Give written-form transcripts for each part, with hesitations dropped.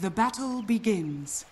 The battle begins.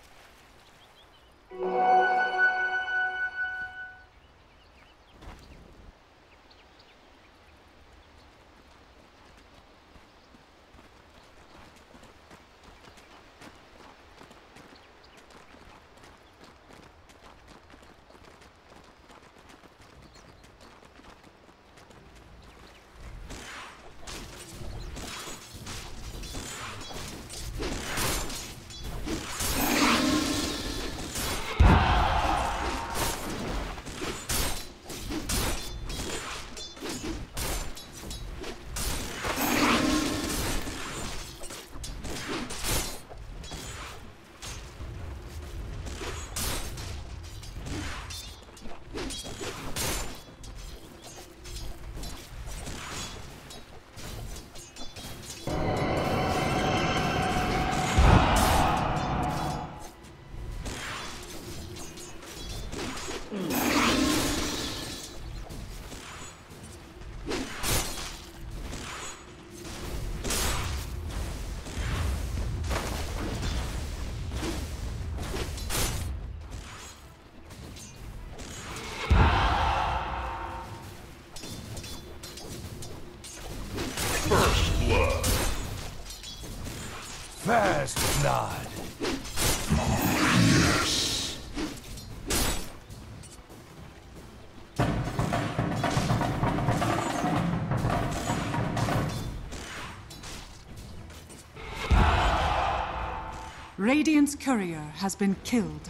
First blood. Radiant's courier has been killed.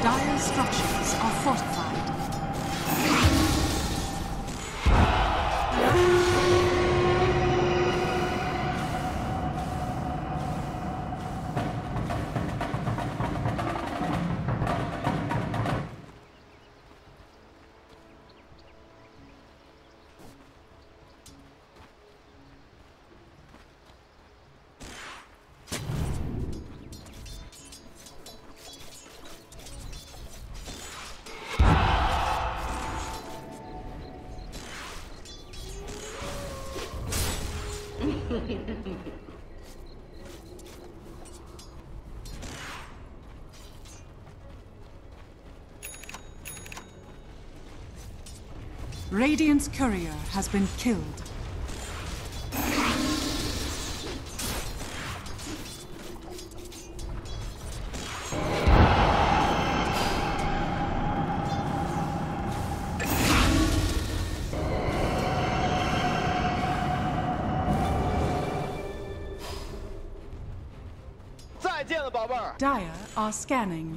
Dire structures are fortified. Radiant's courier has been killed. Dire are scanning.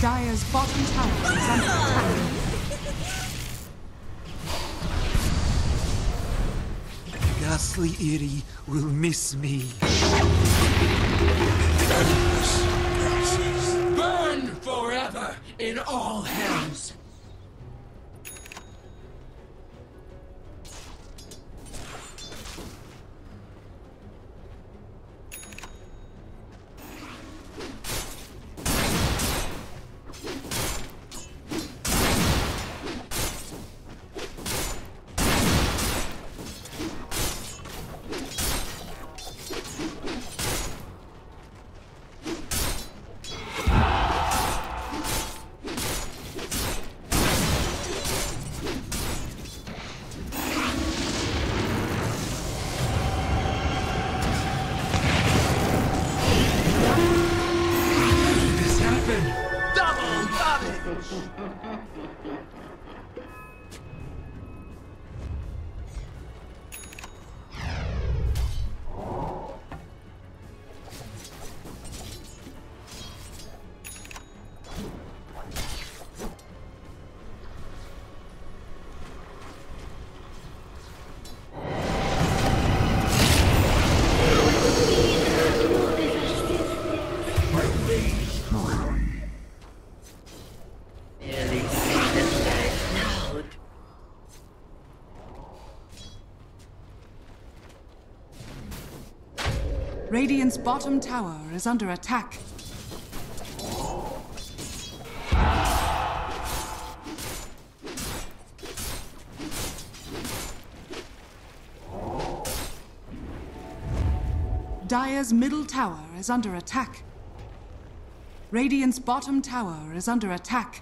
Dire's bottom tower is under attack. Ghastly Eerie will miss me. Burn forever in all hells. Radiant's bottom tower is under attack. Dire's middle tower is under attack. Radiant's bottom tower is under attack.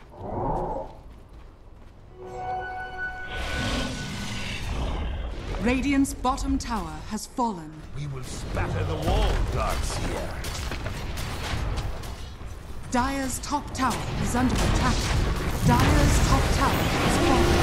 Radiant's bottom tower has fallen. We will spatter the wall, Dark Seer. Dire's top tower is under attack. Dire's top tower has fallen.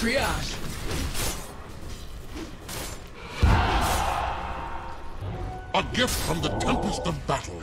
Triage. A gift from the tempest of battle.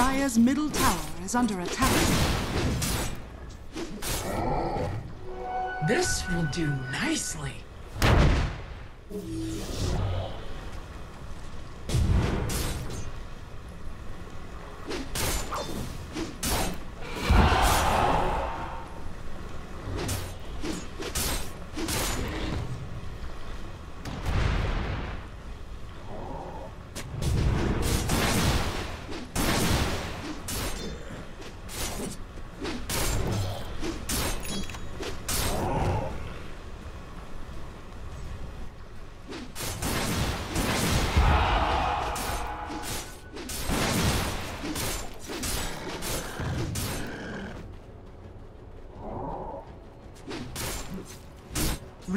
Dire's middle tower is under attack. This will do nicely.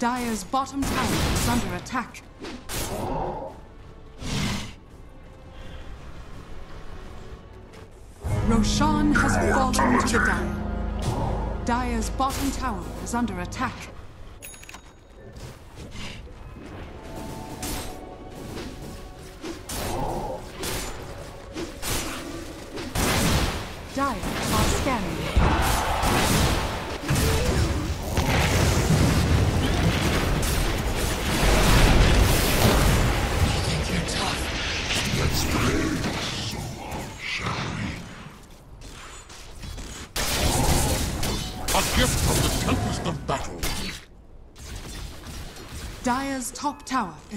Dire's bottom tower is under attack. Roshan has fallen to Dire. Dire's bottom tower is under attack. Dire are scanning. Dire's top tower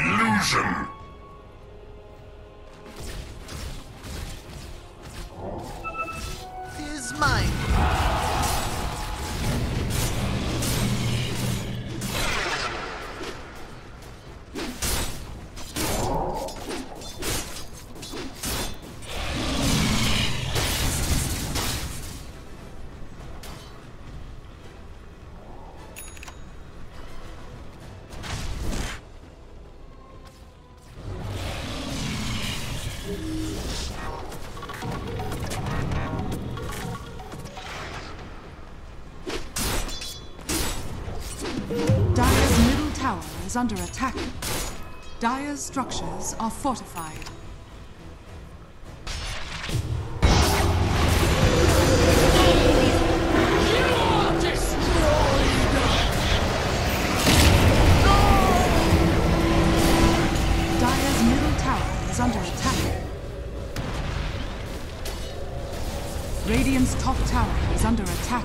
Illusion! Is mine. Dire's middle tower is under attack. Dire's structures are fortified. Dire's middle tower is under attack. Radiant's top tower is under attack.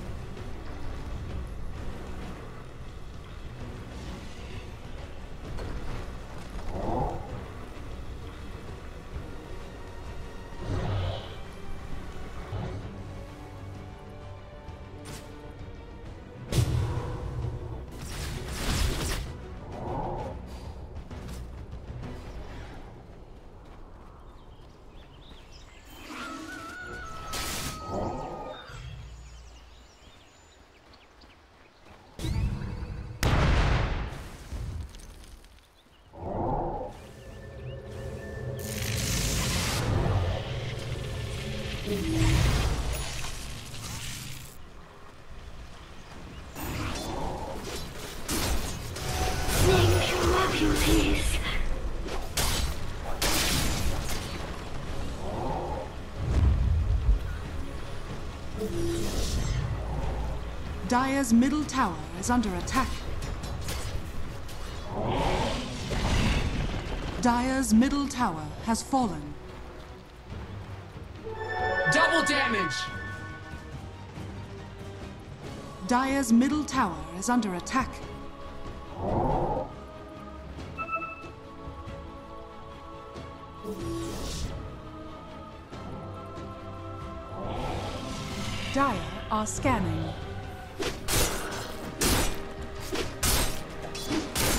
Dire's middle tower is under attack. Dire's middle tower has fallen. Double damage! Dire's middle tower is under attack. Dire are scanning.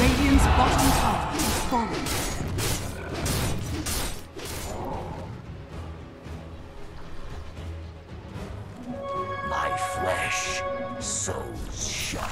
Radiant's bottom tower is falling. flesh, souls shut.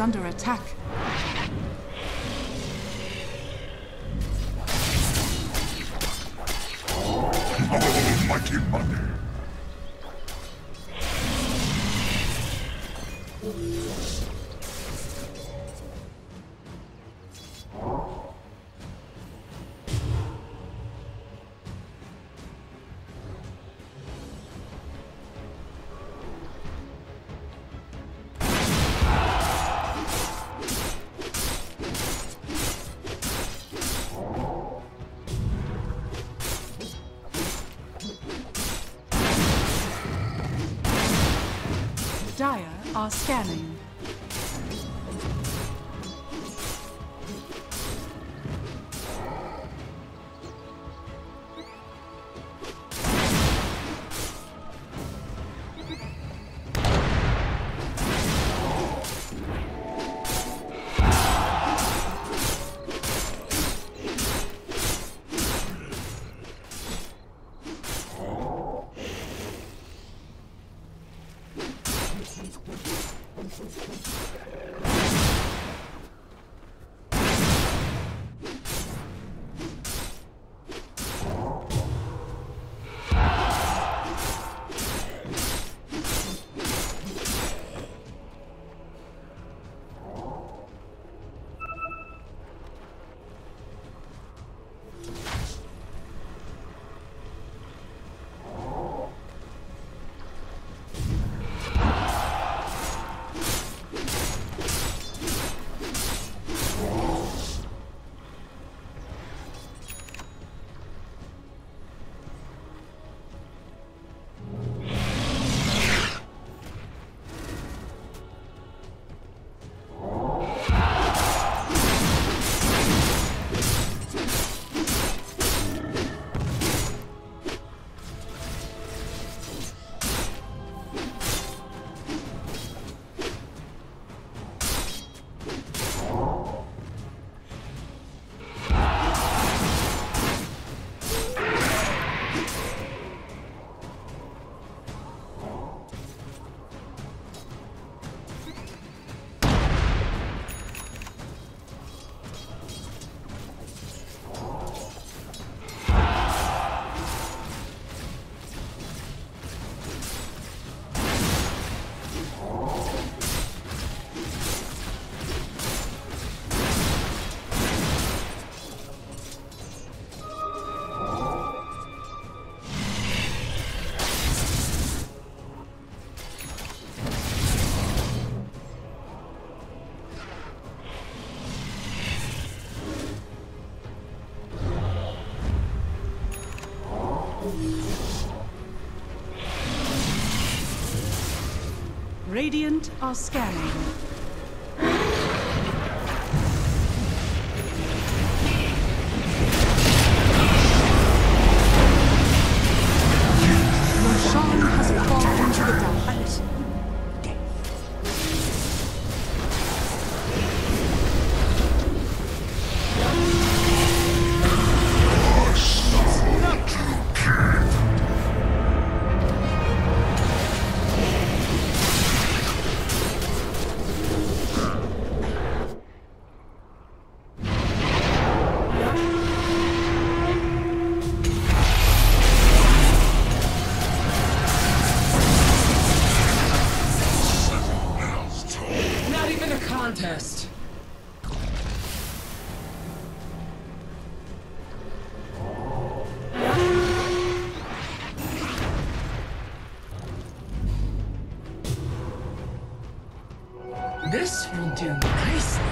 Under attack. Almighty money. Dire are scanning. Radiant are scanning. Roshan has fallen into the dark. contest. This will do nicely.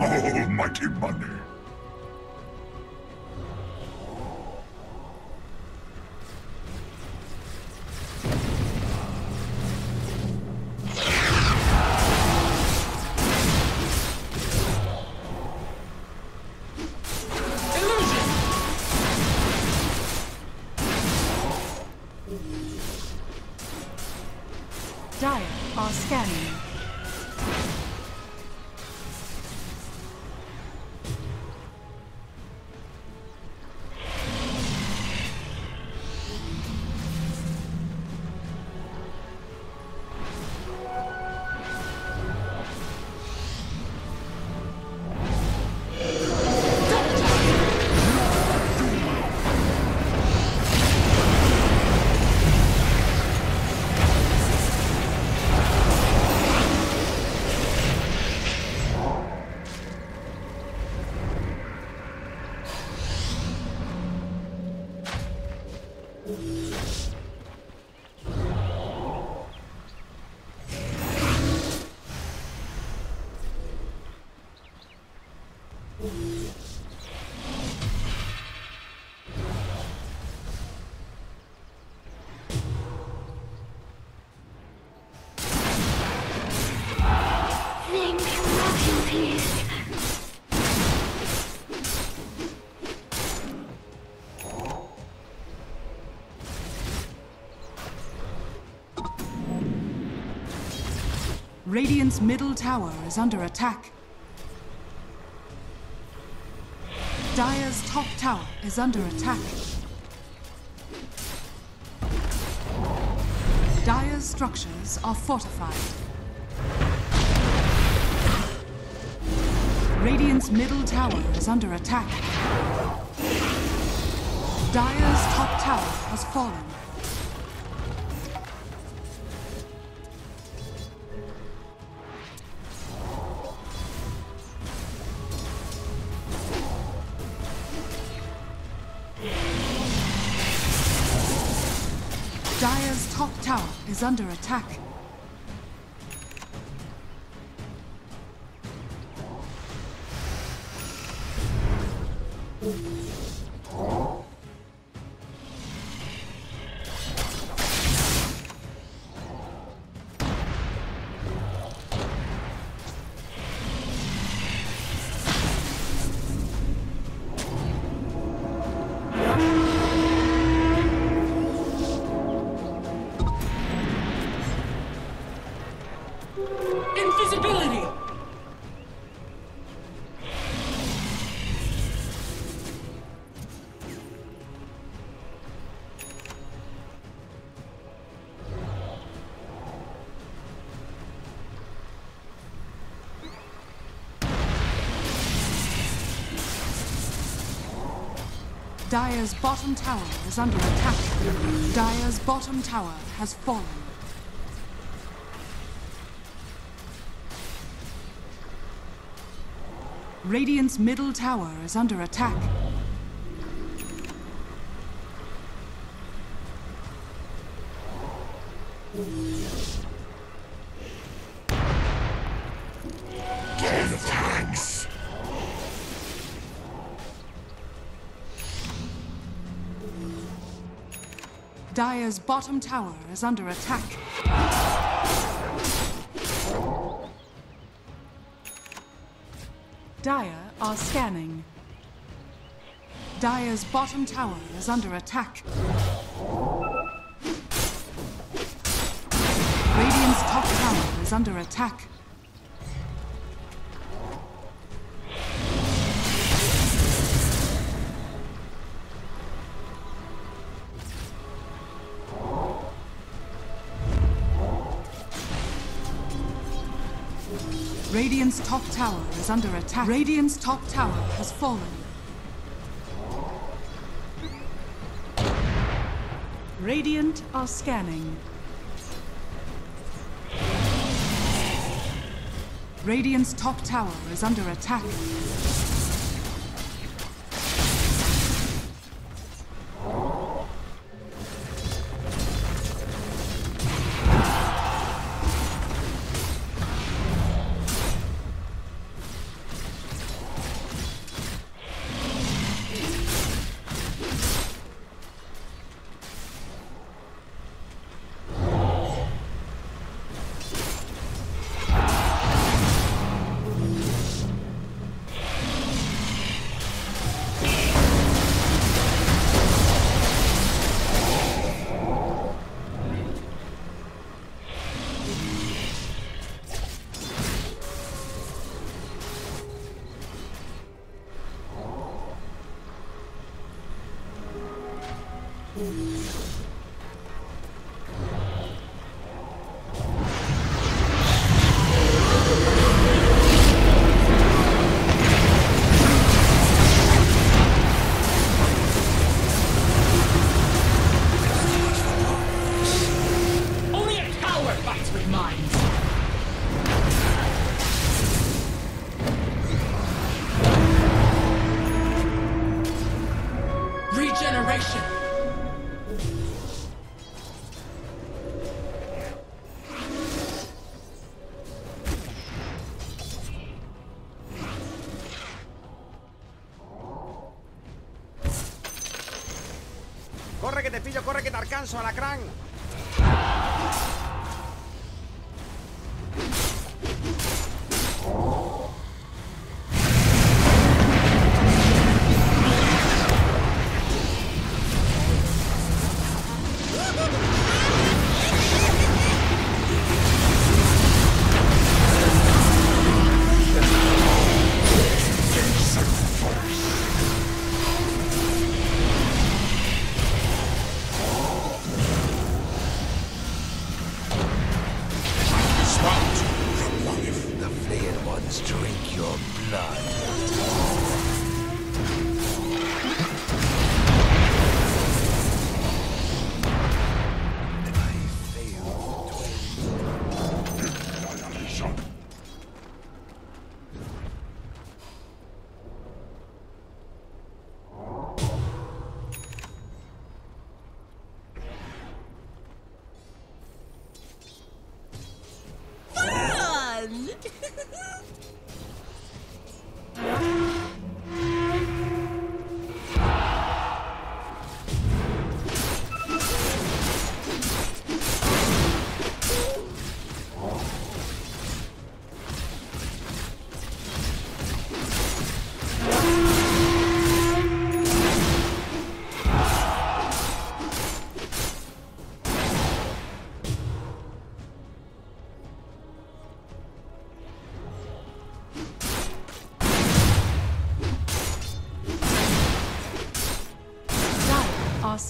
Almighty money. Illusion. Dire are scanning. Radiant's middle tower is under attack. Dire's top tower is under attack. Dire's structures are fortified. Radiant's middle tower is under attack. Dire's top tower has fallen. Dire's top tower is under attack. Dire's bottom tower is under attack. Dire's bottom tower has fallen. Radiant's middle tower is under attack. Dire's bottom tower is under attack. Dire are scanning. Dire's bottom tower is under attack. Radiant's top tower is under attack. Radiant's top tower is under attack. Radiant's top tower has fallen. Radiant are scanning. Radiant's top tower is under attack. Corre que te pillo, corre que te alcanzo, alacrán.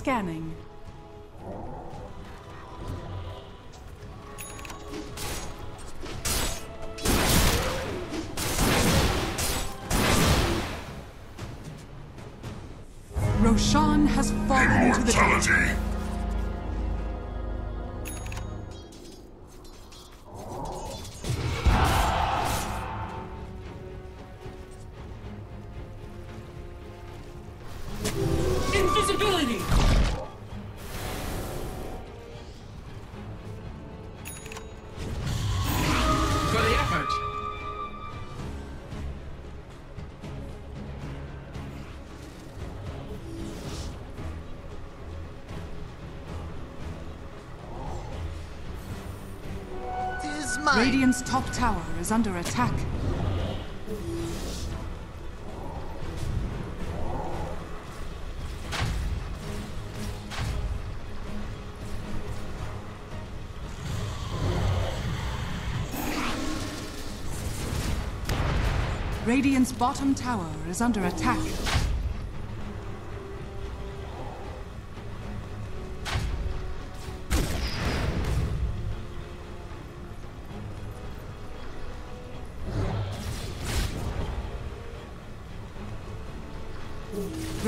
Scanning. Roshan has fallen to the ground. mine. Radiant's top tower is under attack. Radiant's bottom tower is under attack.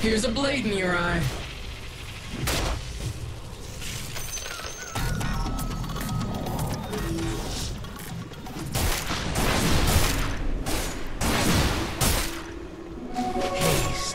Here's a blade in your eye. Haste.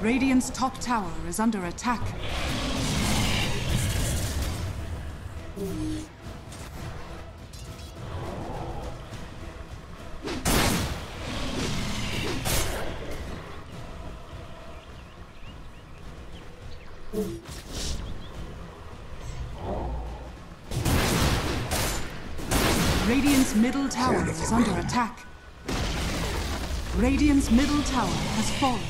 Radiant's top tower is under attack. Radiant's middle tower is under attack. Radiant's middle tower has fallen.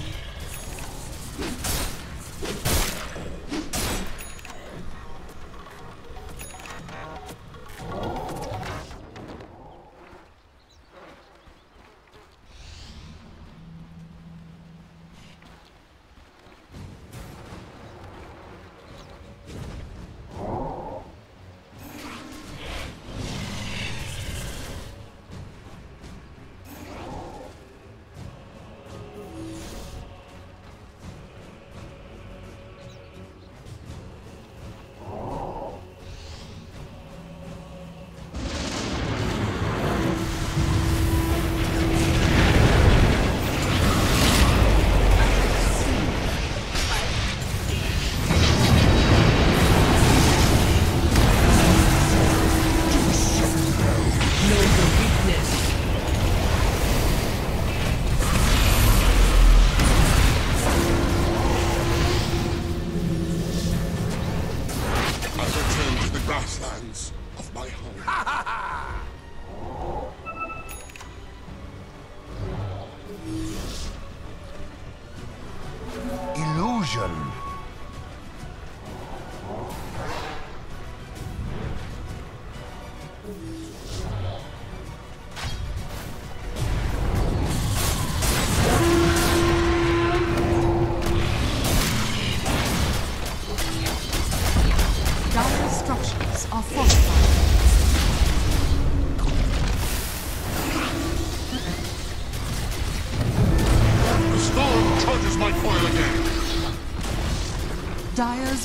Dire's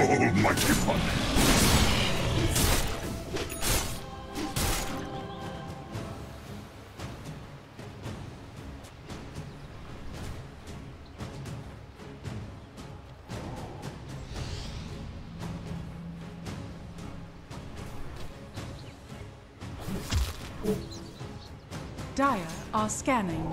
Almighty Fun! Dire are scanning.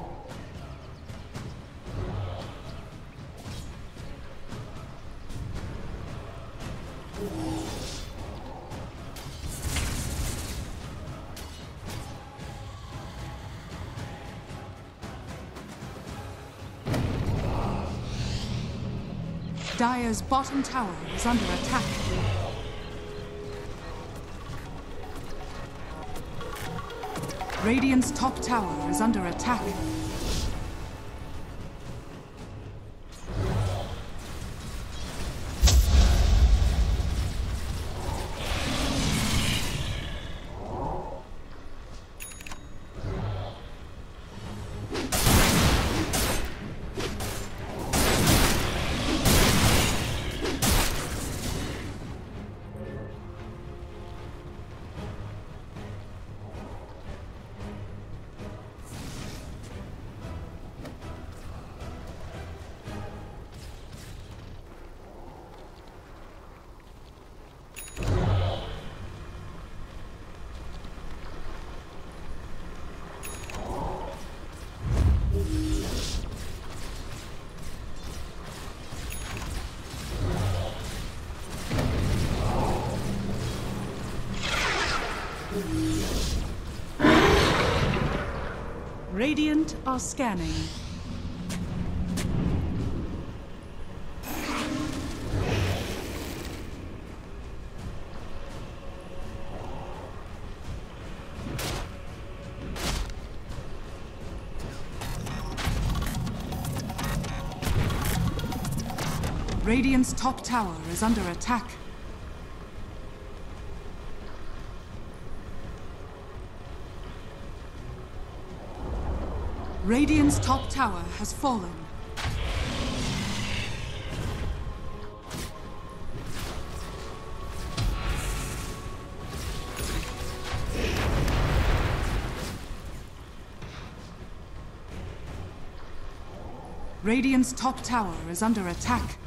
Dire's bottom tower is under attack. Radiant's top tower is under attack. Radiant are scanning. Radiant's top tower is under attack. Radiant's top tower has fallen. Radiant's top tower is under attack.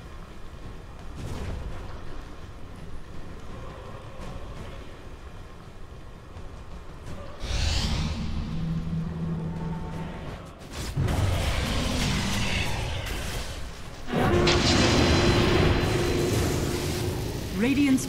Radiant's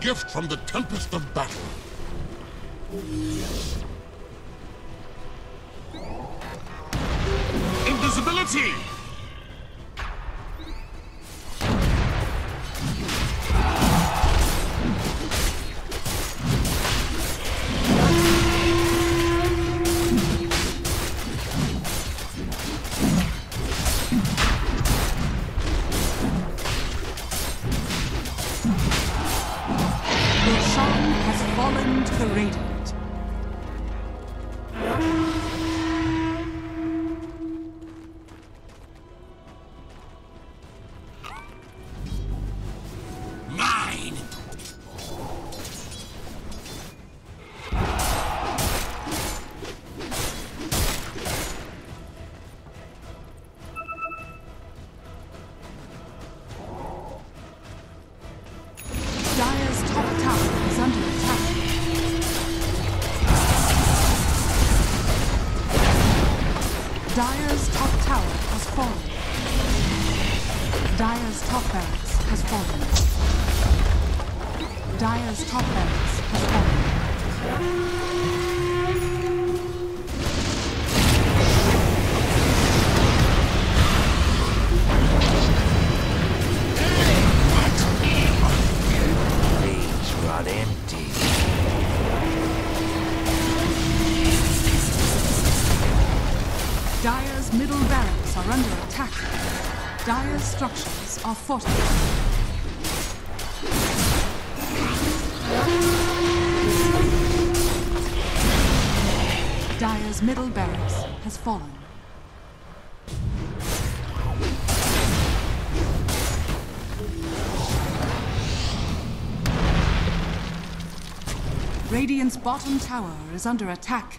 Gift from the tempest of battle. Invisibility. Dire's top tower has fallen. Dire's top barracks has fallen. Dire's top barracks has fallen. Leads run empty. Dire's middle barracks are under attack. Dire's structures are fortified. Dire's middle barracks has fallen. Radiant's bottom tower is under attack.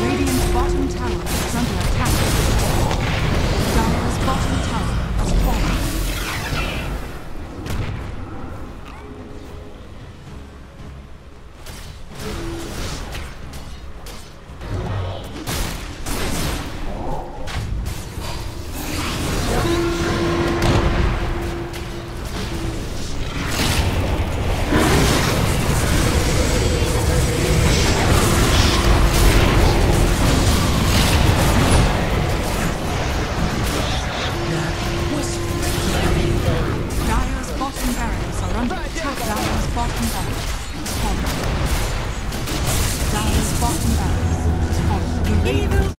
Radiant's bottom tower is under attack. Dire's bottom tower has fallen. Dire's bottom barracks is fallen.